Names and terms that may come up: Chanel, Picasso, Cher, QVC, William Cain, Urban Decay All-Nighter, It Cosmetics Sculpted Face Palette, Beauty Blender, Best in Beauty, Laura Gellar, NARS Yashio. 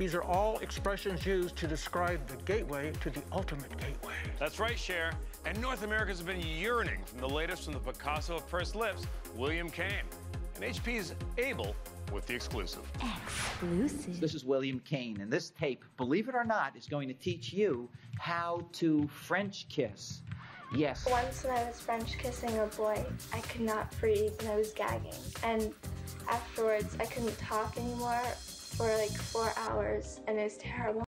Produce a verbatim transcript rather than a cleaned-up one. These are all expressions used to describe the gateway to the ultimate gateway. That's right, Cher. And North Americans have been yearning from the latest from the Picasso of pursed lips, William Cain. And H P's able with the exclusive. Exclusive. This is William Cain, and this tape, believe it or not, is going to teach you how to French kiss. Yes. Once when I was French kissing a boy, I could not breathe and I was gagging. And afterwards, I couldn't talk anymore for like four hours, and it was terrible.